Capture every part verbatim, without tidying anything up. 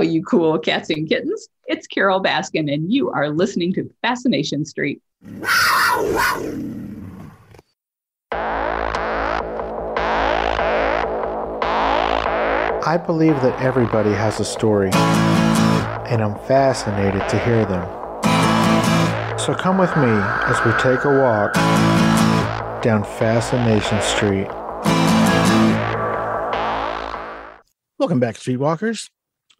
Hello, you cool cats and kittens. It's Carol Baskin, and you are listening to Fascination Street. I believe that everybody has a story, and I'm fascinated to hear them. So come with me as we take a walk down Fascination Street. Welcome back, Streetwalkers.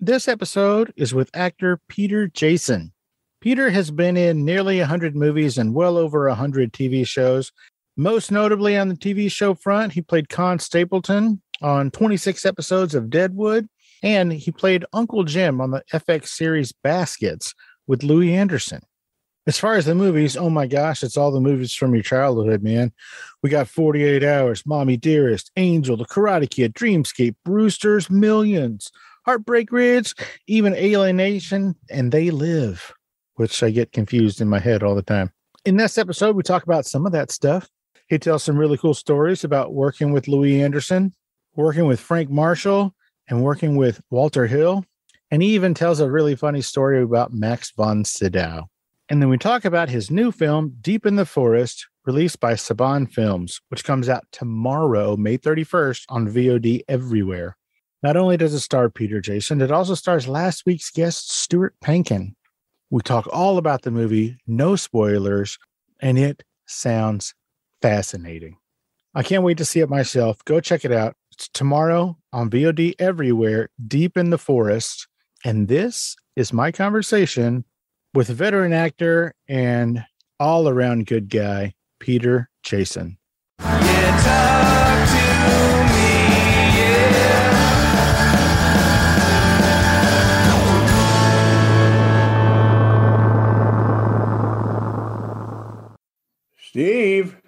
This episode is with actor Peter Jason. Peter has been in nearly one hundred movies and well over one hundred T V shows. Most notably on the T V show front, he played Con Stapleton on twenty-six episodes of Deadwood, and he played Uncle Jim on the F X series Baskets with Louis Anderson. As far as the movies, oh my gosh, it's all the movies from your childhood, man. We got forty-eight Hours, Mommy Dearest, Angel, The Karate Kid, Dreamscape, Brewster's Millions, Heartbreak Ridge, even Alienation, and They Live, which I get confused in my head all the time. In this episode, we talk about some of that stuff. He tells some really cool stories about working with Louis Anderson, working with Frank Marshall, and working with Walter Hill. And he even tells a really funny story about Max von Sydow. And then we talk about his new film, Deep in the Forest, released by Saban Films, which comes out tomorrow, May thirty-first, on V O D everywhere. Not only does it star Peter Jason, it also stars last week's guest, Stuart Pankin. We talk all about the movie, no spoilers, and it sounds fascinating. I can't wait to see it myself. Go check it out. It's tomorrow on V O D everywhere, Deep in the Forest. And this is my conversation with veteran actor and all-around good guy, Peter Jason. Yeah, talk to me, yeah. Steve,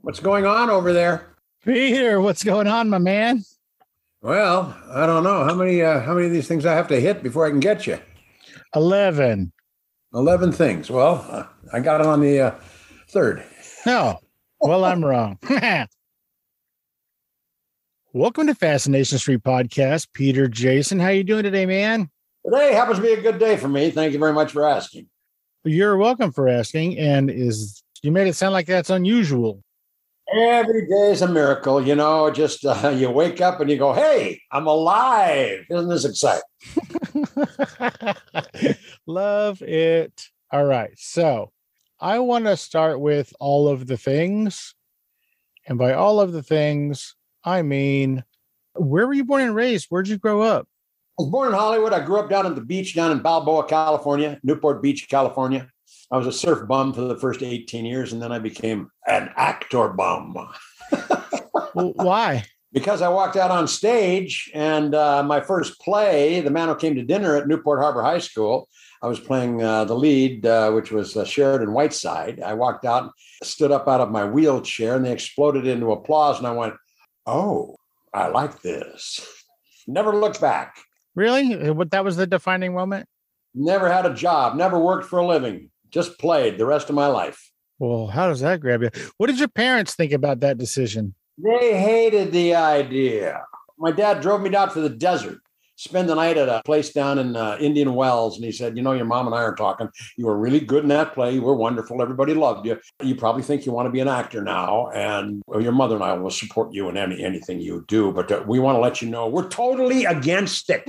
what's going on over there? Peter, what's going on, my man? Well, I don't know. How many uh, how many of these things I have to hit before I can get you? Eleven. Eleven things. Well, uh, I got it on the uh, third. No. Well, I'm wrong. Welcome to Fascination Street Podcast. Peter Jason, how you doing today, man? Today happens to be a good day for me. Thank you very much for asking. You're welcome for asking, and is... You made it sound like that's unusual. Every day is a miracle, you know, just uh, you wake up and you go, hey, I'm alive. Isn't this exciting? Love it. All right. So I want to start with all of the things. And by all of the things, I mean, where were you born and raised? Where'd you grow up? I was born in Hollywood. I grew up down at the beach down in Balboa, California, Newport Beach, California. I was a surf bum for the first eighteen years, and then I became an actor bum. Well, why? Because I walked out on stage, and uh, my first play, The Man Who Came to Dinner at Newport Harbor High School, I was playing uh, the lead, uh, which was uh, Sheridan Whiteside. I walked out, stood up out of my wheelchair, and they exploded into applause, and I went, oh, I like this. Never looked back. Really? That was the defining moment? Never had a job, never worked for a living. Just played the rest of my life. Well, how does that grab you? What did your parents think about that decision? They hated the idea. My dad drove me down to the desert, spend the night at a place down in uh, Indian Wells. And he said, you know, your mom and I are talking. You were really good in that play. You were wonderful. Everybody loved you. You probably think you want to be an actor now. And well, your mother and I will support you in any anything you do. But uh, we want to let you know we're totally against it.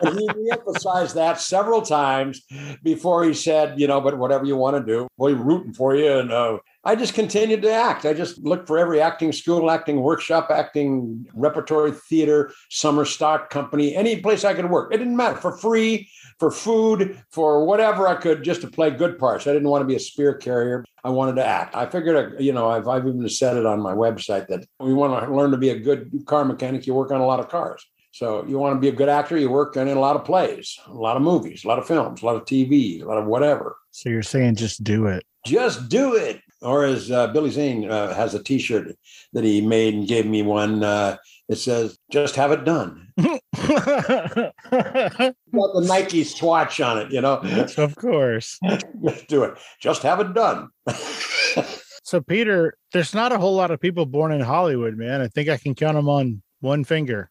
And he re-emphasized that several times before he said, you know, but whatever you want to do, we're rooting for you. And uh, I just continued to act. I just looked for every acting school, acting workshop, acting repertory theater, summer stock company, any place I could work. It didn't matter, for free, for food, for whatever I could, just to play good parts. I didn't want to be a spear carrier. I wanted to act. I figured, you know, I've, I've even said it on my website that we want to learn to be a good car mechanic. You work on a lot of cars. So you want to be a good actor, you work in a lot of plays, a lot of movies, a lot of films, a lot of T V, a lot of whatever. So you're saying just do it. Just do it. Or as uh, Billy Zane uh, has a T-shirt that he made and gave me one. Uh, it says, just have it done. Got the Nike swatch on it, you know. Of course. Just do it. Just have it done. So, Peter, there's not a whole lot of people born in Hollywood, man. I think I can count them on one finger.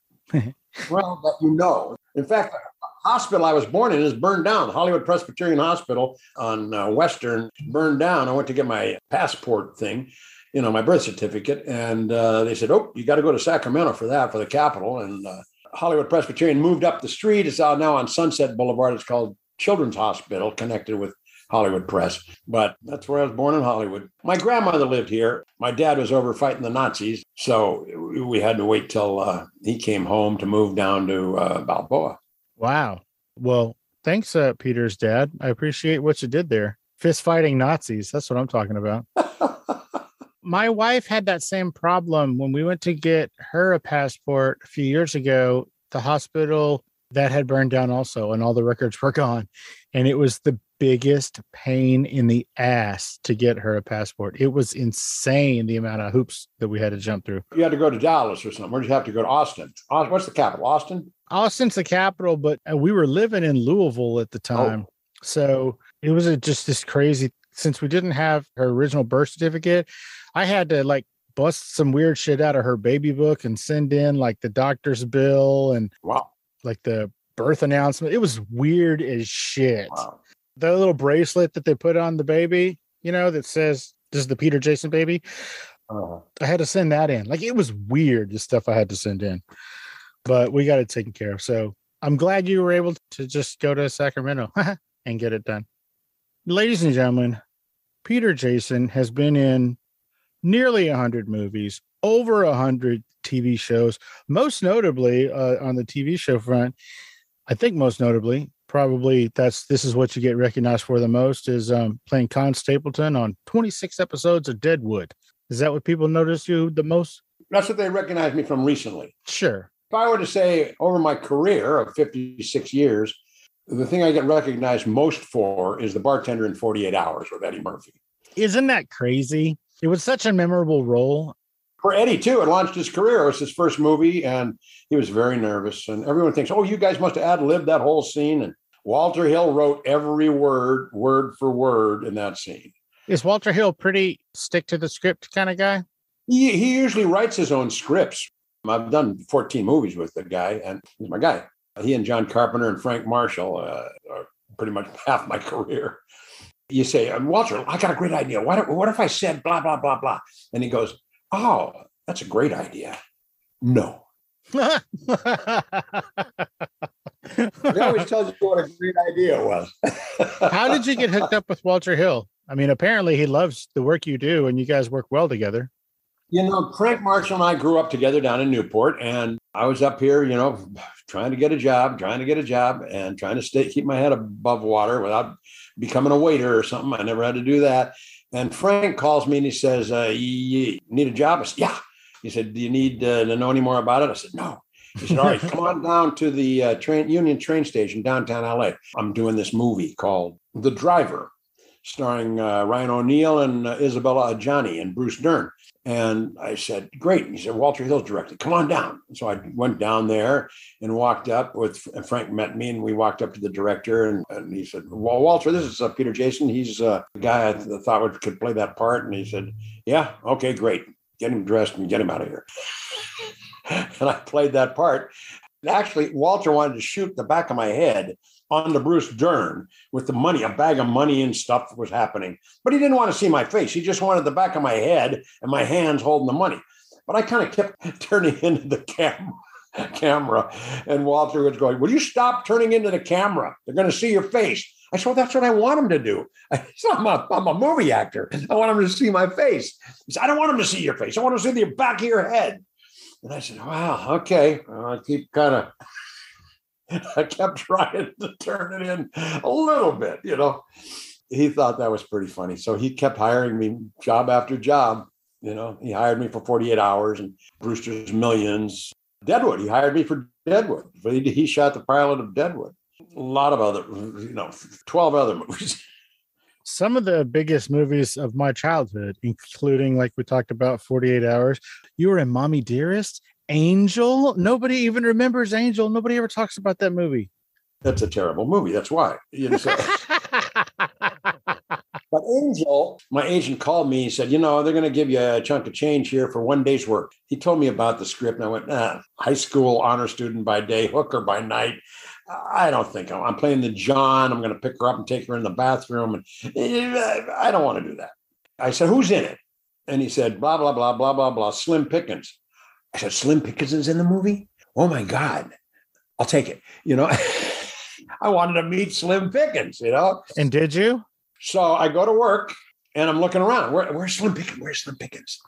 Well, but you know. In fact, the hospital I was born in is burned down. Hollywood Presbyterian Hospital on uh, Western burned down. I went to get my passport thing, you know, my birth certificate. And uh, they said, oh, you got to go to Sacramento for that, for the Capitol. And uh, Hollywood Presbyterian moved up the street. It's out now on Sunset Boulevard. It's called Children's Hospital, connected with Hollywood Press. But that's where I was born, in Hollywood. My grandmother lived here. My dad was over fighting the Nazis. So we had to wait till uh, he came home to move down to uh, Balboa. Wow. Well, thanks, uh, Peter's dad. I appreciate what you did there. Fist fighting Nazis. That's what I'm talking about. My wife had that same problem when we went to get her a passport a few years ago. The hospital that had burned down also, and all the records were gone. And it was the biggest pain in the ass to get her a passport. It was insane, the amount of hoops that we had to jump through. You had to go to Dallas or something. Or did you have to go to Austin? What's the capital? Austin? Austin's the capital, but we were living in Louisville at the time. Oh. So it was a, just this crazy, since we didn't have her original birth certificate, I had to like bust some weird shit out of her baby book and send in like the doctor's bill and wow, like the birth announcement. It was weird as shit. Wow. The little bracelet that they put on the baby, you know, that says, this is the Peter Jason baby. Uh-huh. I had to send that in. Like, it was weird, the stuff I had to send in. But we got it taken care of. So I'm glad you were able to just go to Sacramento and get it done. Ladies and gentlemen, Peter Jason has been in nearly one hundred movies, over one hundred T V shows, most notably uh, on the T V show front. I think most notably, probably that's this is what you get recognized for the most is um, playing Con Stapleton on twenty-six episodes of Deadwood. Is that what people notice you the most? That's what they recognize me from recently. Sure. If I were to say over my career of fifty-six years, the thing I get recognized most for is the bartender in forty-eight hours with Eddie Murphy. Isn't that crazy? It was such a memorable role. For Eddie, too, it launched his career. It was his first movie, and he was very nervous. And everyone thinks, oh, you guys must have ad-libbed that whole scene. And Walter Hill wrote every word, word for word, in that scene. Is Walter Hill pretty stick-to-the-script kind of guy? He, he usually writes his own scripts. I've done fourteen movies with the guy, and he's my guy. He and John Carpenter and Frank Marshall uh, are pretty much half my career. You say, Walter, I got a great idea. Why don't, what if I said blah, blah, blah, blah? And he goes, oh, that's a great idea. No. He always tells you what a great idea was. How did you get hooked up with Walter Hill? I mean, apparently he loves the work you do and you guys work well together. You know, Frank Marshall and I grew up together down in Newport, and I was up here, you know, trying to get a job, trying to get a job and trying to stay, keep my head above water without becoming a waiter or something. I never had to do that. And Frank calls me and he says, uh, you need a job? I said, yeah. He said, do you need uh, to know any more about it? I said, no. He said, all right, come on down to the uh, train, Union train station, downtown L A. I'm doing this movie called The Driver, starring uh, Ryan O'Neal and uh, Isabella Adjani and Bruce Dern. And I said, great. He said, Walter Hill's directed. Come on down. So I went down there and walked up with, and Frank met me and we walked up to the director and, and he said, well, Walter, this is uh, Peter Jason. He's uh, the guy I th- thought would, could play that part. And he said, yeah, okay, great. Get him dressed and get him out of here. And I played that part. And actually, Walter wanted to shoot the back of my head onto Bruce Dern with the money, a bag of money and stuff was happening. But he didn't want to see my face. He just wanted the back of my head and my hands holding the money. But I kind of kept turning into the cam- camera. And Walter was going, will you stop turning into the camera? They're going to see your face. I said, well, that's what I want him to do. I said, I'm a, I'm a movie actor. I want him to see my face. He said, I don't want him to see your face. I want him to see the back of your head. And I said, wow, okay. I keep kind of... I kept trying to turn it in a little bit, you know. He thought that was pretty funny. So he kept hiring me job after job. You know, he hired me for forty-eight hours and Brewster's Millions. Deadwood, he hired me for Deadwood. He shot the pilot of Deadwood. A lot of other, you know, twelve other movies. Some of the biggest movies of my childhood, including, like we talked about, forty-eight hours. You were in Mommy Dearest. Angel? Nobody even remembers Angel. Nobody ever talks about that movie. That's a terrible movie. That's why. You know, so But Angel, my agent called me and said, you know, they're going to give you a chunk of change here for one day's work. He told me about the script and I went, nah, high school honor student by day, hooker by night. I don't think I'm, I'm playing the John. I'm going to pick her up and take her in the bathroom. And I don't want to do that. I said, who's in it? And he said, blah, blah, blah, blah, blah, blah, Slim Pickens. I said, Slim Pickens is in the movie? Oh, my God. I'll take it. You know, I wanted to meet Slim Pickens, you know. And did you? So I go to work and I'm looking around. Where, where's Slim Pickens? Where's Slim Pickens?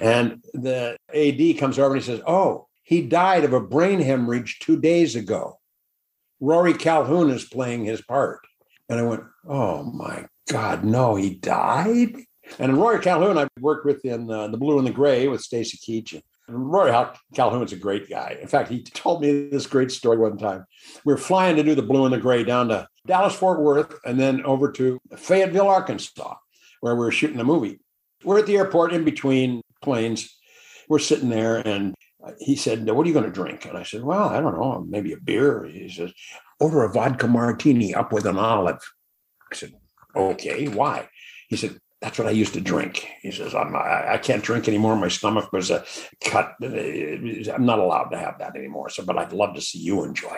And the A D comes over and he says, oh, he died of a brain hemorrhage two days ago. Rory Calhoun is playing his part. And I went, oh, my God, no, he died? And Rory Calhoun, I worked with in uh, The Blue and the Gray with Stacy Keach. And Rory Calhoun's a great guy. In fact, he told me this great story one time. We were flying to do The Blue and the Gray down to Dallas, Fort Worth, and then over to Fayetteville, Arkansas, where we were shooting the movie. We're at the airport in between planes. We're sitting there, and he said, what are you going to drink? And I said, well, I don't know, maybe a beer. He says, order a vodka martini up with an olive. I said, okay, why? He said, that's what I used to drink. He says, I'm, I, I can't drink anymore. My stomach was a cut. I'm not allowed to have that anymore. So, but I'd love to see you enjoy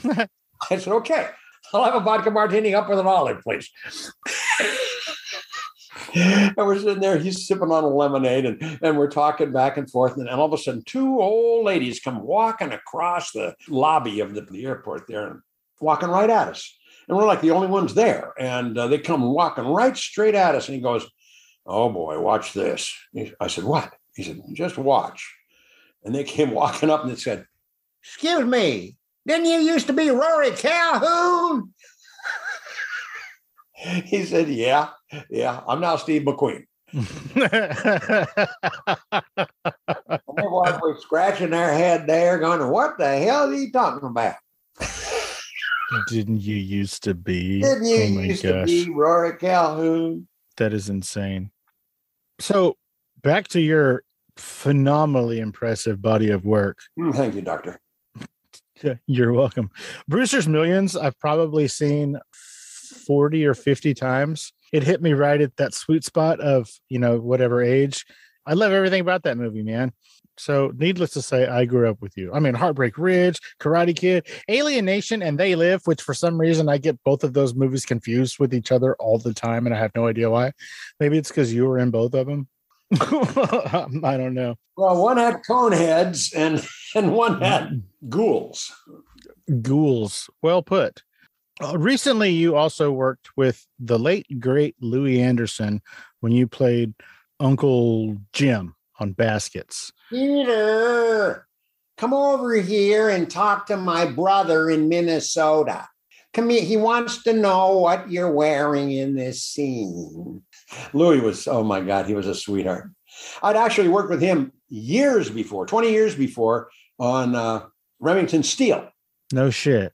it. I said, okay, I'll have a vodka martini up with an olive, please. I was in there, he's sipping on a lemonade and, and we're talking back and forth. And, and all of a sudden, two old ladies come walking across the lobby of the, the airport there and walking right at us. And we're like the only ones there. And uh, they come walking right straight at us. And he goes, oh, boy, watch this. He, I said, what? He said, just watch. And they came walking up and they said, excuse me, didn't you used to be Rory Calhoun? He said, yeah, yeah, I'm now Steve McQueen. My wife was scratching their head there going, what the hell is he talking about? Didn't you used to be? Didn't you oh my used gosh. to be Rory Calhoun? That is insane. So back to your phenomenally impressive body of work. Mm, thank you, Doctor. You're welcome. Brewster's Millions, I've probably seen forty or fifty times. It hit me right at that sweet spot of, you know, whatever age. I love everything about that movie, man. So needless to say, I grew up with you. I mean, Heartbreak Ridge, Karate Kid, Alienation, and They Live, which for some reason I get both of those movies confused with each other all the time, and I have no idea why. Maybe it's because you were in both of them. I don't know. Well, one had coneheads and, and one had ghouls. Ghouls. Well put. Uh, recently, you also worked with the late, great Louis Anderson when you played Uncle Jim on Baskets. Peter, come over here and talk to my brother in Minnesota. Come here. He wants to know what you're wearing in this scene. Louis was, oh my God, he was a sweetheart. I'd actually worked with him years before, twenty years before, on uh, Remington Steele. No shit.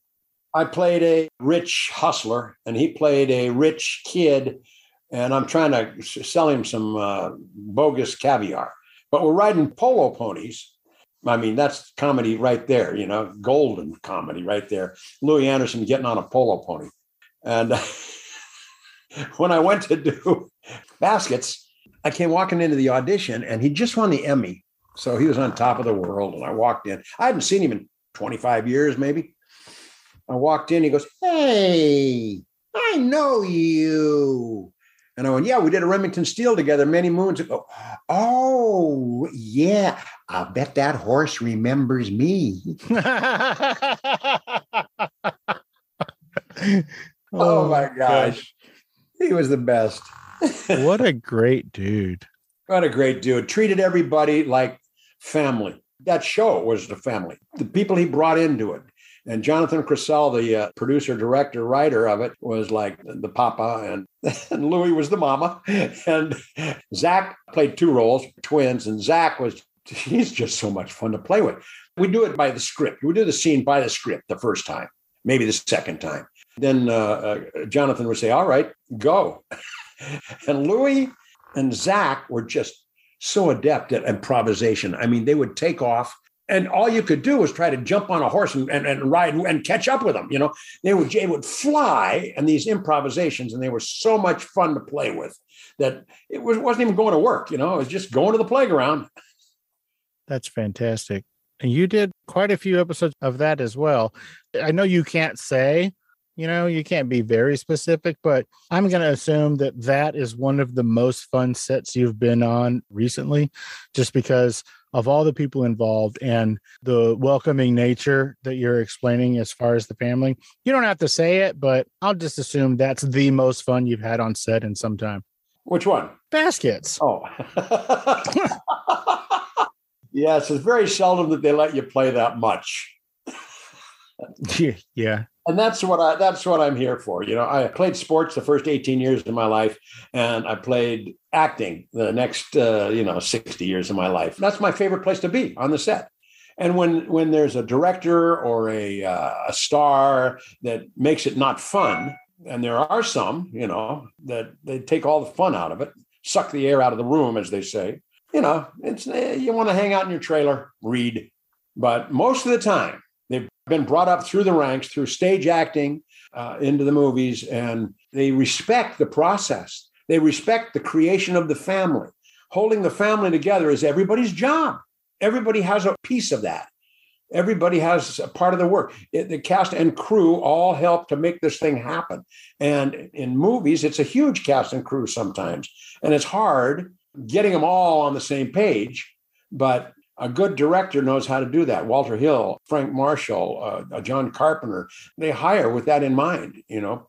I played a rich hustler and he played a rich kid, and I'm trying to sell him some uh, bogus caviar. But we're riding polo ponies. I mean, that's comedy right there, you know, golden comedy right there. Louis Anderson getting on a polo pony. And when I went to do Baskets, I came walking into the audition and he just won the Emmy. So he was on top of the world. And I walked in. I hadn't seen him in twenty-five years, maybe. I walked in. He goes, hey, I know you. And I went, yeah, we did a Remington Steele together many moons ago. Oh, yeah. I bet that horse remembers me. Oh, my gosh. He was the best. What a great dude. What a great dude. Treated everybody like family. That show was the family. The people he brought into it. And Jonathan Cressell, the uh, producer, director, writer of it, was like the papa, and, and Louis was the mama. And Zach played two roles, twins, and Zach was, he's just so much fun to play with. We do it by the script. We do the scene by the script the first time, maybe the second time. Then uh, uh, Jonathan would say, all right, go. And Louis and Zach were just so adept at improvisation. I mean, they would take off And all you could do was try to jump on a horse and, and, and ride and catch up with them. You know, they would, they would fly and these improvisations, and they were so much fun to play with that it was, wasn't even going to work. You know, it was just going to the playground. That's fantastic. And you did quite a few episodes of that as well. I know you can't say, you know, you can't be very specific, but I'm going to assume that that is one of the most fun sets you've been on recently, just because of all the people involved and the welcoming nature that you're explaining as far as the family. You don't have to say it, but I'll just assume that's the most fun you've had on set in some time. Which one? Baskets. Oh. Yes, it's very seldom that they let you play that much. Yeah. And that's what I that's what I'm here for. You know, I played sports the first eighteen years of my life, and I played acting the next uh, you know, sixty years of my life. That's my favorite place to be, on the set. And when when there's a director or a uh, a star that makes it not fun, and there are some, you know, that they take all the fun out of it, suck the air out of the room, as they say. You know, it's you want to hang out in your trailer, read, but most of the time, they've been brought up through the ranks, through stage acting, uh, into the movies, and they respect the process. They respect the creation of the family. Holding the family together is everybody's job. Everybody has a piece of that. Everybody has a part of the work. It, the cast and crew all help to make this thing happen. And in movies, it's a huge cast and crew sometimes, and it's hard getting them all on the same page, but a good director knows how to do that. Walter Hill, Frank Marshall, uh, John Carpenter, they hire with that in mind. You know,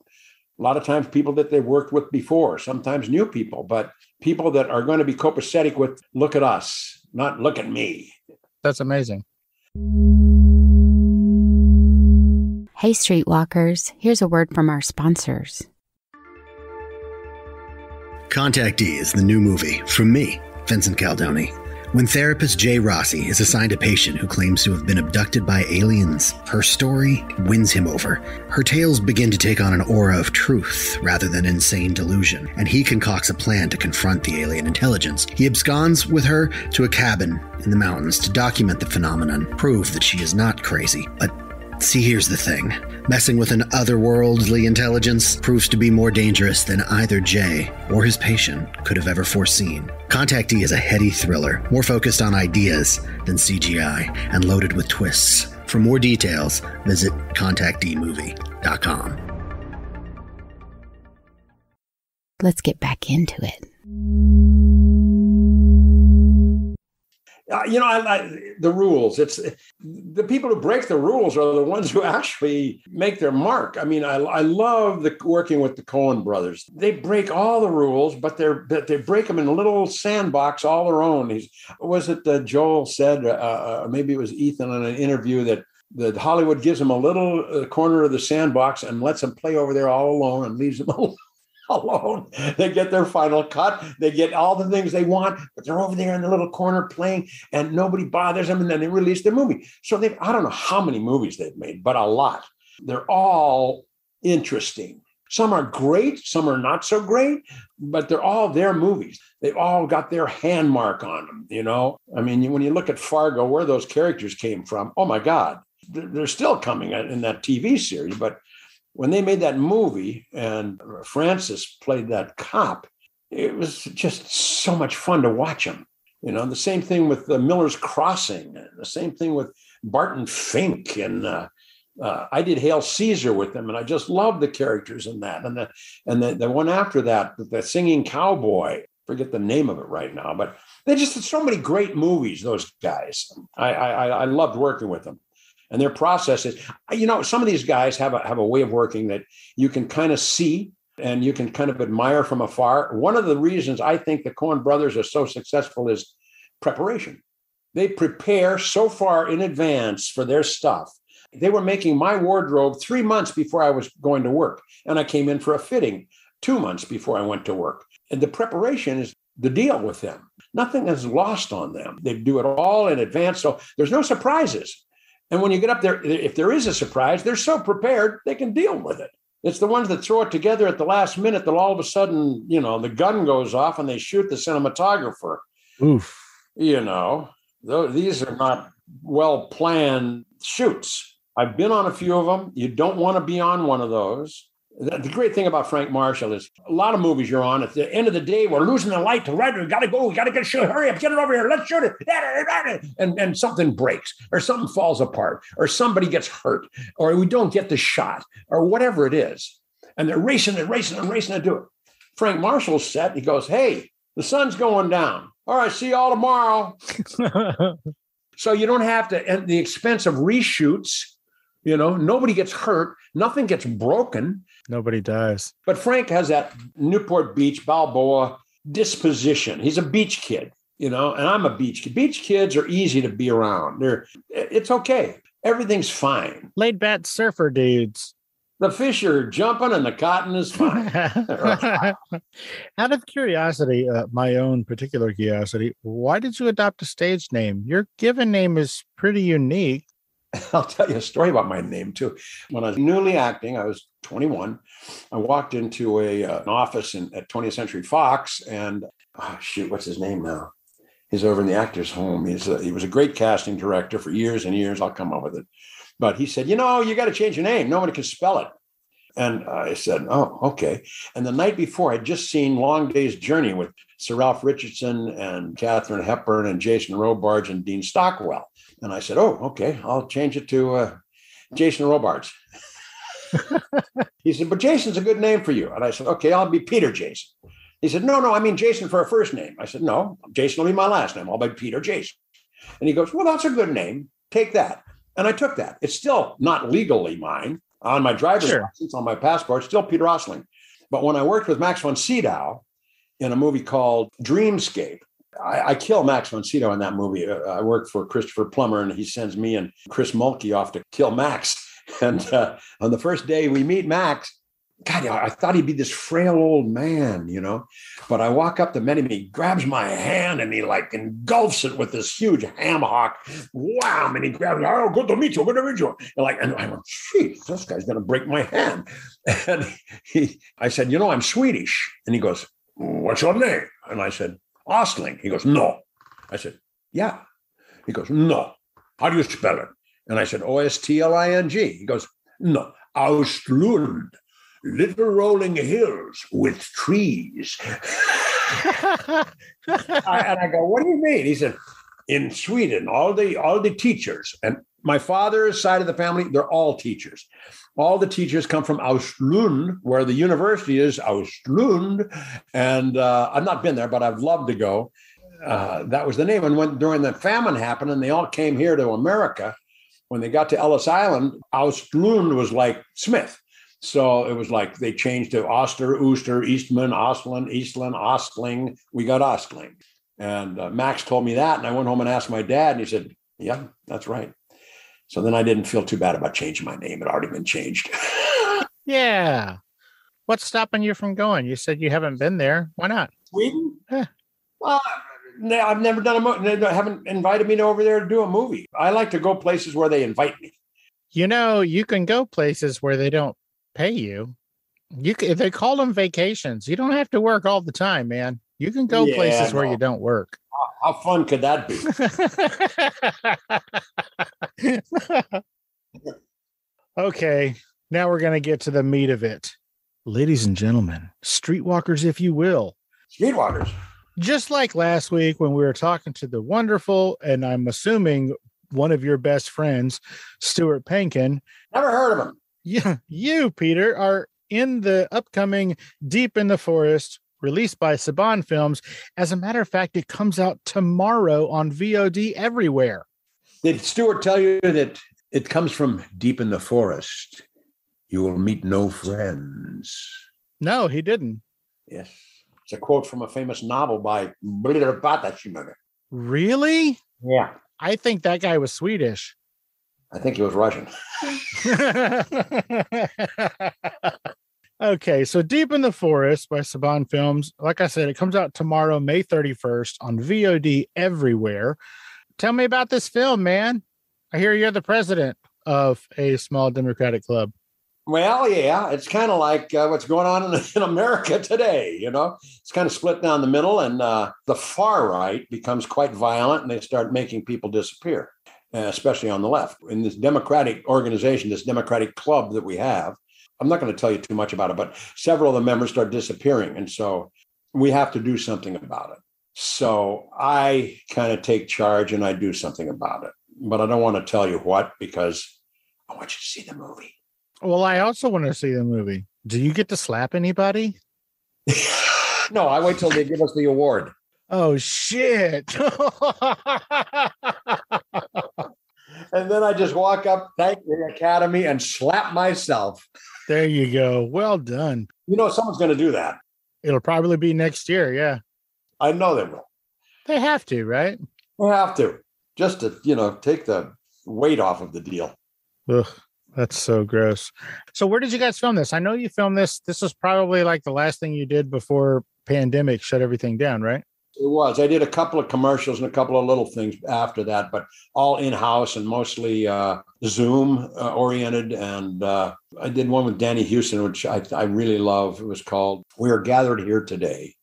a lot of times people that they've worked with before, sometimes new people, but people that are going to be copacetic with, look at us, not look at me. That's amazing. Hey, Streetwalkers, here's a word from our sponsors. Contactee is the new movie from me, Vincent Caldoni. When therapist Jay Rossi is assigned a patient who claims to have been abducted by aliens, her story wins him over. Her tales begin to take on an aura of truth rather than insane delusion, and he concocts a plan to confront the alien intelligence. He absconds with her to a cabin in the mountains to document the phenomenon, prove that she is not crazy. But see, here's the thing. Messing with an otherworldly intelligence proves to be more dangerous than either Jay or his patient could have ever foreseen. Contactee is a heady thriller, more focused on ideas than C G I, and loaded with twists. For more details, visit contactee movie dot com. Let's get back into it. Uh, you know, I, I, the rules, it's the people who break the rules are the ones who actually make their mark. I mean, I, I love the working with the Coen brothers. They break all the rules, but they're but they break them in a little sandbox all their own. He's, was it uh, Joel said, uh, uh, maybe it was Ethan in an interview, that that Hollywood gives them a little uh, corner of the sandbox and lets them play over there all alone and leaves them alone. alone. They get their final cut. They get all the things they want, but they're over there in the little corner playing and nobody bothers them. And then they release their movie. So they, I don't know how many movies they've made, but a lot. They're all interesting. Some are great. Some are not so great, but they're all their movies. They've all got their hand mark on them. You know, I mean, when you look at Fargo, where those characters came from, oh my God, they're still coming in that T V series, but when they made that movie and Francis played that cop, it was just so much fun to watch him. You know, the same thing with the Miller's Crossing, the same thing with Barton Fink. And uh, uh, I did Hail Caesar with them, and I just loved the characters in that. And the and the, the one after that, the singing cowboy, forget the name of it right now, but they just did so many great movies, those guys. I I, I loved working with them. And their processes, you know, some of these guys have a, have a way of working that you can kind of see and you can kind of admire from afar. One of the reasons I think the Coen brothers are so successful is preparation. They prepare so far in advance for their stuff. They were making my wardrobe three months before I was going to work. And I came in for a fitting two months before I went to work. And the preparation is the deal with them. Nothing is lost on them. They do it all in advance. So there's no surprises. And when you get up there, if there is a surprise, they're so prepared, they can deal with it. It's the ones that throw it together at the last minute that all of a sudden, you know, the gun goes off and they shoot the cinematographer. Oof. You know, these are not well-planned shoots. I've been on a few of them. You don't want to be on one of those. The great thing about Frank Marshall is a lot of movies you're on, at the end of the day, we're losing the light to right. We got to go. We got to get shoot. Hurry up. Get it over here. Let's shoot it. And, and something breaks or something falls apart or somebody gets hurt or we don't get the shot or whatever it is. And they're racing and racing and racing to do it. Frank Marshall's set. He goes, hey, the sun's going down. All right. See y'all tomorrow. So you don't have to at the expense of reshoots. You know, nobody gets hurt. Nothing gets broken. Nobody dies. But Frank has that Newport Beach, Balboa disposition. He's a beach kid, you know, and I'm a beach kid. Beach kids are easy to be around. They're, it's okay. Everything's fine. Laid back surfer dudes. The fish are jumping and the cotton is fine. Out of curiosity, uh, my own particular curiosity, why did you adopt a stage name? Your given name is pretty unique. I'll tell you a story about my name, too. When I was newly acting, I was twenty-one. I walked into a, uh, an office in, at twentieth Century Fox and, oh, shoot, what's his name now? He's over in the Actors Home. He's a, he was a great casting director for years and years. I'll come up with it. But he said, you know, you got to change your name. Nobody can spell it. And I said, oh, okay. And the night before, I'd just seen Long Day's Journey with Sir Ralph Richardson and Katharine Hepburn and Jason Robards and Dean Stockwell. And I said, oh, okay, I'll change it to uh, Jason Robards. He said, but Jason's a good name for you. And I said, okay, I'll be Peter Jason. He said, no, no, I mean Jason for a first name. I said, no, Jason will be my last name. I'll be Peter Jason. And he goes, well, that's a good name. Take that. And I took that. It's still not legally mine. On my driver's sure. license, on my passport, still Peter Ostling. But when I worked with Max von Sydow in a movie called Dreamscape, I, I kill Max von Sydow in that movie. I work for Christopher Plummer, and he sends me and Chris Mulkey off to kill Max. And uh, on the first day we meet Max, God, I thought he'd be this frail old man, you know. But I walk up to him and he grabs my hand and he like engulfs it with this huge ham hock. Wow! And he grabs, oh, good to meet you, good to meet you. And like, and I went, geez, this guy's gonna break my hand. And he, I said, you know, I'm Swedish. And he goes, what's your name? And I said, Ostling. He goes, no. I said, yeah. He goes, no. How do you spell it? And I said, O S T L I N G. He goes, no. Auslund. Little rolling hills with trees. I, and I go, what do you mean? He said, in Sweden, all the all the teachers, and my father's side of the family, they're all teachers. All the teachers come from Auslund, where the university is Auslund. And uh, I've not been there, but I've loved to go. Uh, that was the name. And when during the famine happened, and they all came here to America, when they got to Ellis Island, Auslund was like Smith. So it was like they changed to Oster, Ooster, Eastman, Ostland, Eastland, Ostling. We got Ostling. And uh, Max told me that. And I went home and asked my dad. And he said, yeah, that's right. So then I didn't feel too bad about changing my name. It had already been changed. Yeah. What's stopping you from going? You said you haven't been there. Why not? Sweden? Yeah. Well, no, I've never done a movie. They haven't invited me to over there to do a movie. I like to go places where they invite me. You know, you can go places where they don't pay you. You if they call them vacations, you don't have to work all the time, man. You can go yeah, places no. where you don't work. How, how fun could that be? Okay, now we're going to get to the meat of it. Ladies and gentlemen, streetwalkers, if you will. Streetwalkers. Just like last week when we were talking to the wonderful, and I'm assuming one of your best friends, Stuart Pankin. Never heard of him. Yeah, you, Peter, are in the upcoming Deep in the Forest, released by Saban Films. As a matter of fact, it comes out tomorrow on V O D everywhere. Did Stuart tell you that it comes from deep in the forest? You will meet no friends. No, he didn't. Yes. It's a quote from a famous novel by Peter Jason. Really? Yeah. I think that guy was Swedish. I think he was Russian. Okay, so Deep in the Forest by Saban Films. Like I said, it comes out tomorrow, May thirty-first on V O D everywhere. Tell me about this film, man. I hear you're the president of a small Democratic club. Well, yeah, it's kind of like uh, what's going on in, in America today, you know. It's kind of split down the middle, and uh, the far right becomes quite violent, and they start making people disappear. especially on the left. In this Democratic organization, this Democratic club that we have, I'm not going to tell you too much about it, but several of the members start disappearing. And so we have to do something about it. So I kind of take charge and I do something about it. But I don't want to tell you what, because I want you to see the movie. Well, I also want to see the movie. Do you get to slap anybody? No, I wait till they give us the award. Oh, shit. And then I just walk up, thank the Academy, and slap myself. There you go. Well done. You know, someone's going to do that. It'll probably be next year, yeah. I know they will. They have to, right? They have to. Just to, you know, take the weight off of the deal. Ugh, that's so gross. So where did you guys film this? I know you filmed this. This is probably like the last thing you did before pandemic shut everything down, right? It was. I did a couple of commercials and a couple of little things after that, but all in-house and mostly uh, Zoom-oriented. And uh, I did one with Danny Houston, which I, I really love. It was called We Are Gathered Here Today.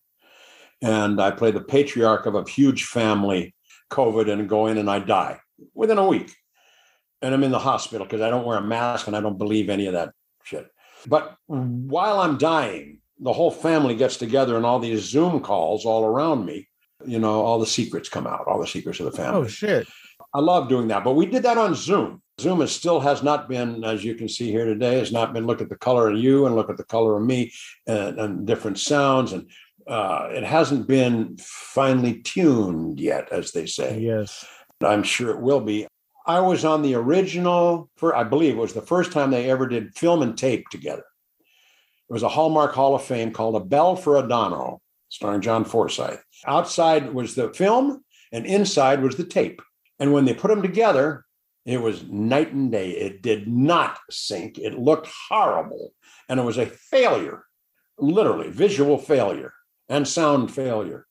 And I play the patriarch of a huge family, COVID, and go in and I die within a week. And I'm in the hospital because I don't wear a mask and I don't believe any of that shit. But while I'm dying, the whole family gets together and all these Zoom calls all around me, you know, all the secrets come out, all the secrets of the family. Oh, shit. I love doing that. But we did that on Zoom. Zoom is still has not been, as you can see here today, has not been look at the color of you and look at the color of me and, and different sounds. And uh, it hasn't been finely tuned yet, as they say. Yes. I'm sure it will be. I was on the original, for I believe it was the first time they ever did film and tape together. It was a Hallmark Hall of Fame called A Bell for Adorno, starring John Forsythe. Outside was the film and inside was the tape. And when they put them together, it was night and day. It did not sync. It looked horrible. And it was a failure, literally visual failure and sound failure.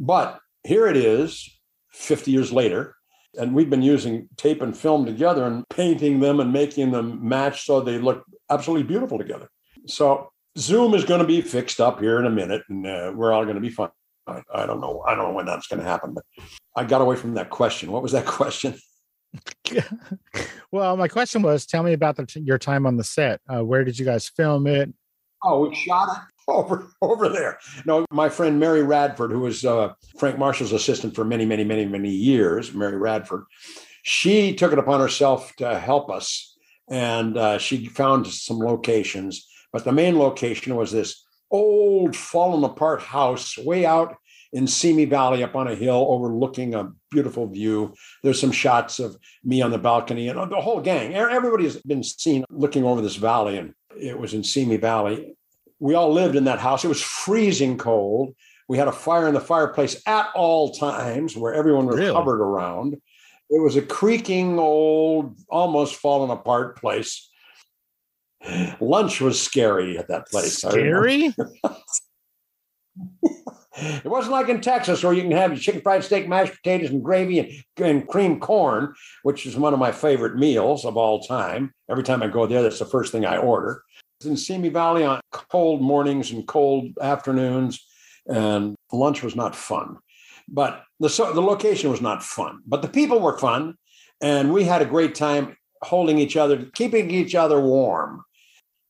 But here it is fifty years later. And we've been using tape and film together and painting them and making them match so they look absolutely beautiful together. So Zoom is going to be fixed up here in a minute, and uh, we're all going to be fine. I, I don't know. I don't know when that's going to happen, but I got away from that question. What was that question? Well, my question was, tell me about the, your time on the set. Uh, where did you guys film it? Oh, we shot it over, over there. No, my friend Mary Radford, who was uh, Frank Marshall's assistant for many, many, many, many years, Mary Radford, she took it upon herself to help us, and uh, she found some locations. But the main location was this old fallen apart house way out in Simi Valley up on a hill overlooking a beautiful view. There's some shots of me on the balcony and the whole gang. Everybody has been seen looking over this valley, and it was in Simi Valley. We all lived in that house. It was freezing cold. We had a fire in the fireplace at all times where everyone was really? Covered around. It was a creaking old, almost fallen apart place. Lunch was scary at that place. Scary? It wasn't like in Texas where you can have chicken fried steak, mashed potatoes, and gravy and, and cream corn, which is one of my favorite meals of all time. Every time I go there, that's the first thing I order. It's in Simi Valley on cold mornings and cold afternoons, and lunch was not fun. But the, so, the location was not fun. But the people were fun, and we had a great time holding each other, keeping each other warm.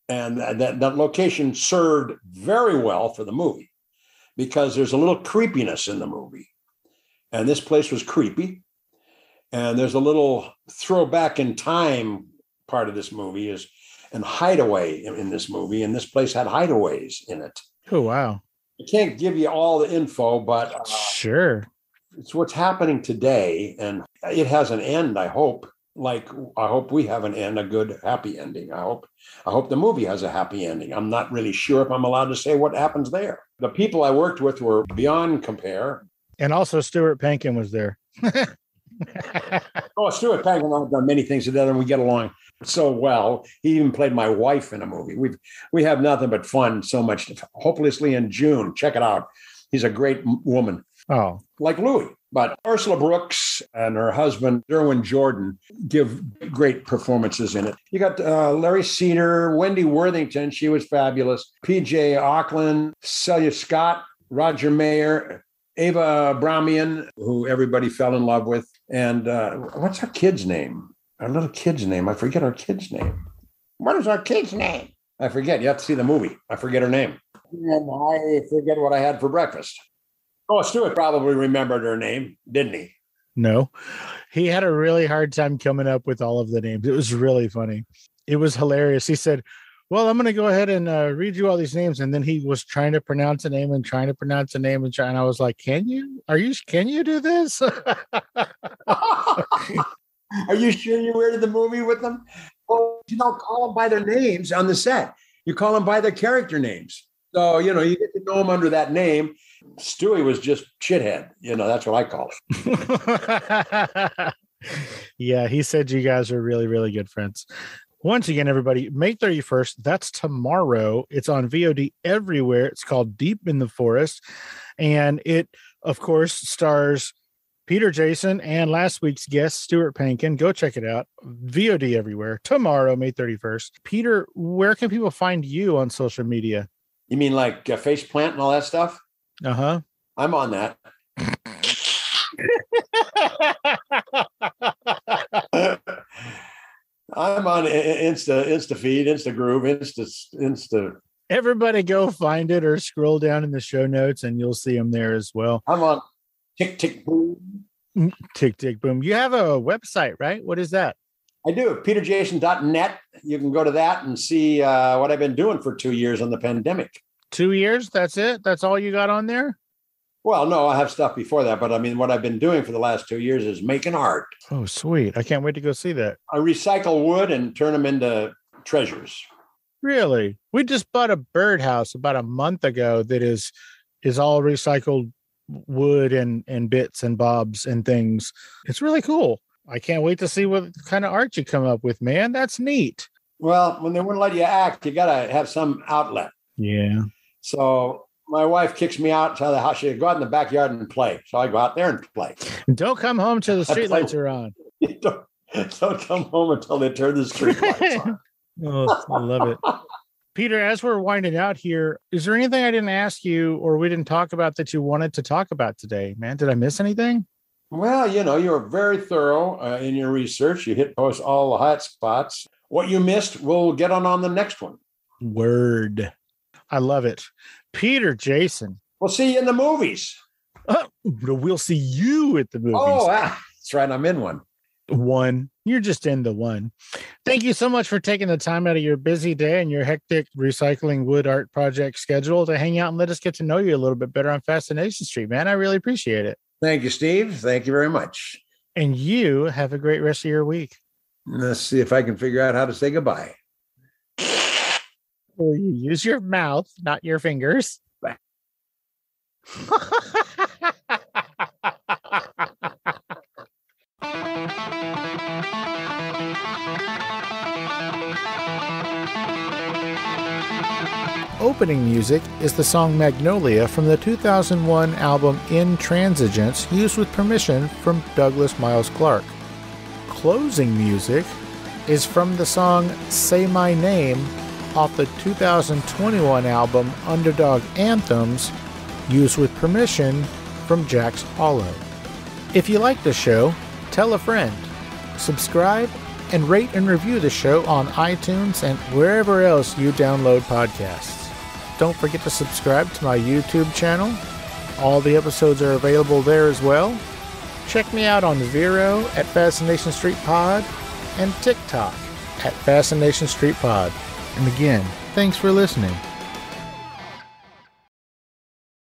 And that, that location served very well for the movie because there's a little creepiness in the movie. And this place was creepy. And there's a little throwback in time part of this movie is and hideaway in, in this movie. And this place had hideaways in it. Oh, wow. I can't give you all the info, but uh, sure. It's what's happening today. And it has an end, I hope. Like, I hope we have an end, a good, happy ending. I hope I hope the movie has a happy ending. I'm not really sure if I'm allowed to say what happens there. The people I worked with were beyond compare. And also Stuart Pankin was there. Oh, Stuart Pankin and I have done many things together, and we get along so well. He even played my wife in a movie. We've, we have nothing but fun so much. Hopelessly in June. Check it out. He's a great woman. Oh, like Louis. But Ursula Brooks and her husband, Derwin Jordan, give great performances in it. You got uh, Larry Cedar, Wendy Worthington, she was fabulous, P J Auckland, Celia Scott, Roger Mayer, Ava Bramian, who everybody fell in love with, And uh, what's our kid's name? Our little kid's name. I forget our kid's name. What is our kid's name? I forget. You have to see the movie. I forget her name. And I forget what I had for breakfast. Oh, Stuart probably remembered her name, didn't he? No. He had a really hard time coming up with all of the names. It was really funny. It was hilarious. He said, well, I'm going to go ahead and uh, read you all these names. And then he was trying to pronounce a name and trying to pronounce a name. And, try, and I was like, can you? Are you? Can you do this? Are you sure you were to the movie with them? Well, you don't call them by their names on the set. You call them by their character names. So, you know, you get to know them under that name. Stewie was just shithead. You know, that's what I call it. Yeah, he said you guys are really, really good friends. Once again, everybody, May thirty-first, that's tomorrow. It's on V O D everywhere. It's called Deep in the Forest. And it, of course, stars Peter Jason and last week's guest, Stuart Pankin. Go check it out. V O D everywhere tomorrow, May thirty-first. Peter, where can people find you on social media? You mean like uh, Faceplant and all that stuff? Uh-huh. I'm on that. I'm on Insta, Instafeed, Instagroove, Insta, Insta. Everybody go find it or scroll down in the show notes and you'll see them there as well. I'm on Tick, Tick, Boom. Tick, Tick, Boom. You have a website, right? What is that? I do. peter jason dot net. You can go to that and see uh, what I've been doing for two years on the pandemic. Two years? That's it? That's all you got on there? Well, no, I have stuff before that. But I mean, what I've been doing for the last two years is making art. Oh, sweet. I can't wait to go see that. I recycle wood and turn them into treasures. Really? We just bought a birdhouse about a month ago that is is all recycled wood and, and bits and bobs and things. It's really cool. I can't wait to see what kind of art you come up with, man. That's neat. Well, when they wouldn't let you act, you got to have some outlet. Yeah. So my wife kicks me out to the house. She go out in the backyard and play. So I go out there and play. Don't come home till the streetlights are on. Don't, don't come home until they turn the streetlights on. Oh, I love it. Peter, as we're winding out here, is there anything I didn't ask you or we didn't talk about that you wanted to talk about today, man? Did I miss anything? Well, you know, you were very thorough uh, in your research. You hit post all the hot spots. What you missed, we'll get on on the next one. Word. I love it. Peter Jason. We'll see you in the movies. Oh, we'll see you at the movies. Oh, ah, that's right. I'm in one. One. You're just in the one. Thank you so much for taking the time out of your busy day and your hectic recycling wood art project schedule to hang out and let us get to know you a little bit better on Fascination Street, man. I really appreciate it. Thank you, Steve. Thank you very much. And you have a great rest of your week. Let's see if I can figure out how to say goodbye. Well, you use your mouth, not your fingers. Bye. Opening music is the song Magnolia from the two thousand one album Intransigence, used with permission from Douglas Miles Clark. Closing music is from the song Say My Name off the two thousand twenty-one album Underdog Anthems, used with permission from Jack's Hollow. If you like the show, tell a friend, subscribe, and rate and review the show on iTunes and wherever else you download podcasts. Don't forget to subscribe to my YouTube channel. All the episodes are available there as well. Check me out on Vero at Fascination Street Pod and TikTok at Fascination Street Pod. And again, thanks for listening.